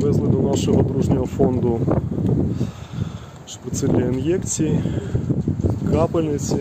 привезли до нашого дружнього фонду шприци для ін'єкцій, капельниці.